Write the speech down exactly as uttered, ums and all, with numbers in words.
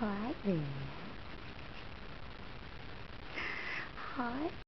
Hi there. Hi